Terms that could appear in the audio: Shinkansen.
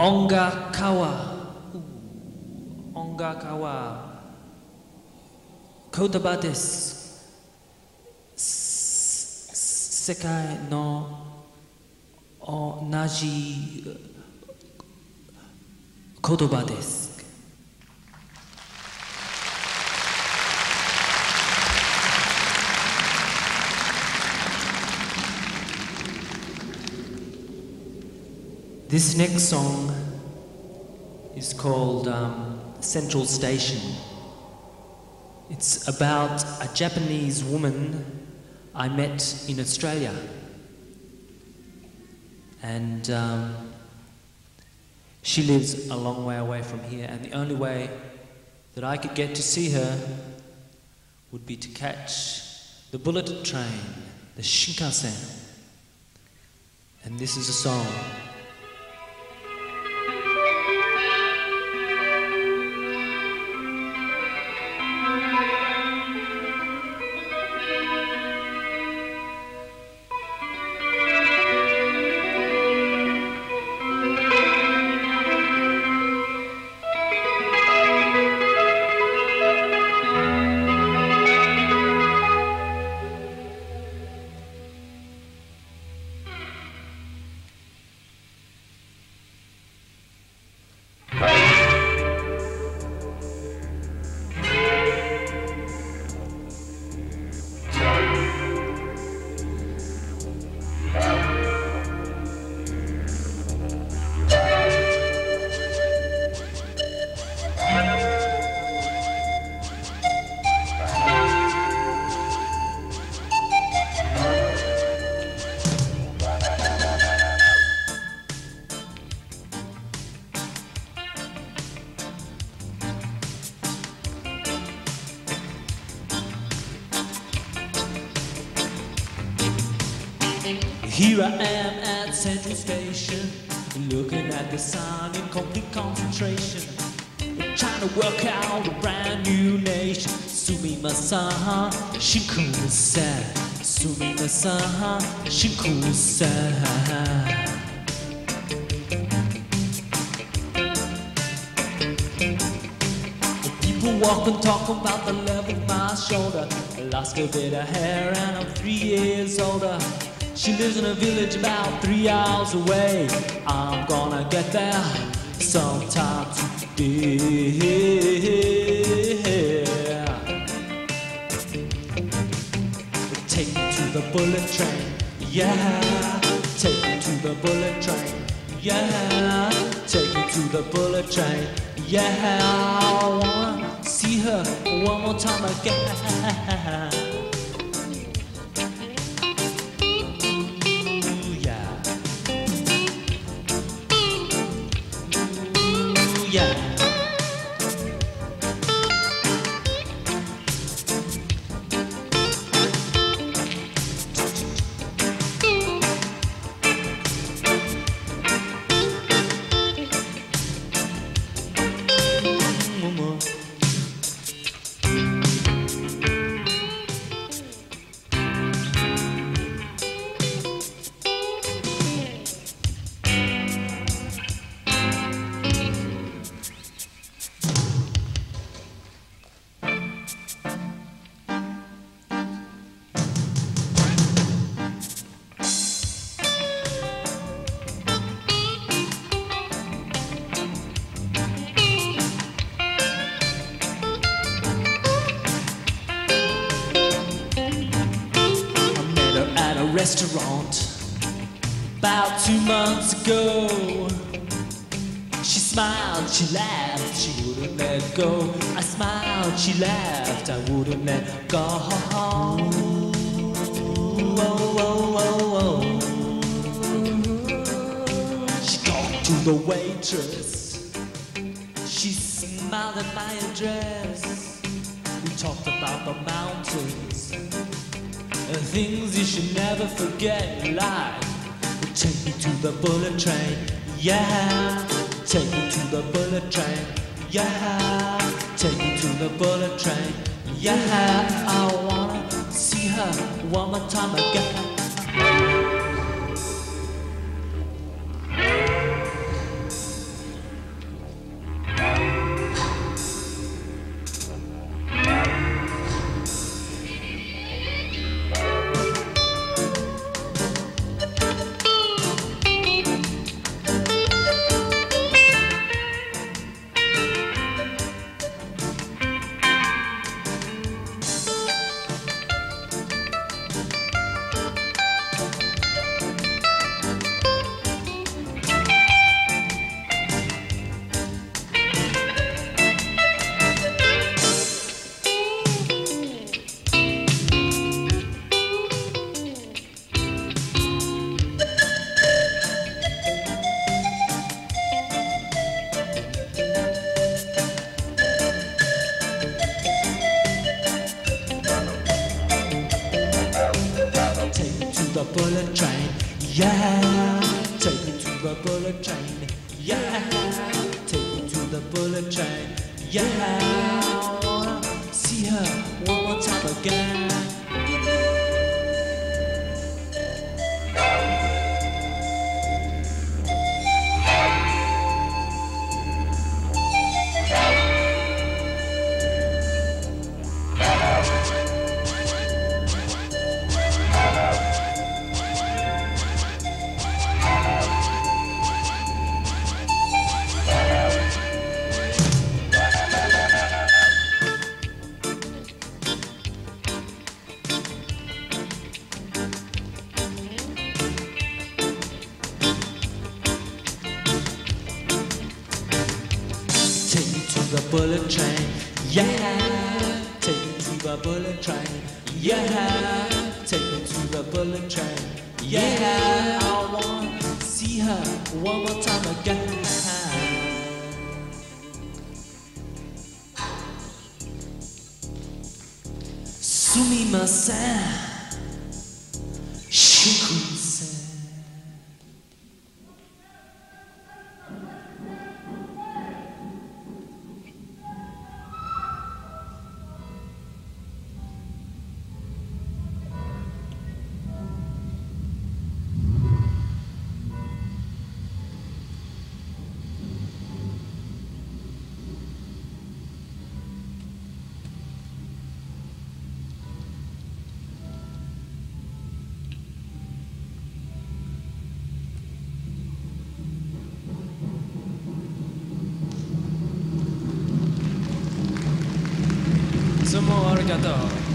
Ongakawa. Ongakawa. Kotoba desu. Sekai no onaji kotoba desu. This next song is called Central Station. It's about a Japanese woman I met in Australia. And she lives a long way away from here, and the only way that I could get to see her would be to catch the bullet train, the Shinkansen. And this is a song. Here I am at Central Station, looking at the sun in complete concentration, trying to work out a brand new nation. Sumimasa, Shinkansen. Sumimasa, Shinkansen. Walk and talk about the love of my shoulder. I lost a bit of hair and I'm 3 years older. She lives in a village about 3 hours away. I'm gonna get there sometime today. Take me to the bullet train, yeah. Take me to the bullet train, yeah. Take me to the bullet train, yeah. I wanna see her one more time again. Ooh, yeah. Ooh, yeah. Restaurant about 2 months ago. She smiled, she laughed, she wouldn't let go. I smiled, she laughed, I wouldn't let go. Oh, oh, oh, oh. She talked to the waitress, she smiled at my address. We talked about the mountains, things you should never forget in life. Take me to the bullet train, yeah. Take me to the bullet train, yeah. Take me to the bullet train, yeah. I wanna see her one more time again. the bullet train, yeah. Take me to the bullet train, yeah. Take me to the bullet train, yeah. Wanna see her one more time again. The bullet train, yeah. Take me to the bullet train, yeah. Take me to the bullet train, yeah. I wanna see her one more time again. Sumimasen, Shinkansen. Sumo arigato.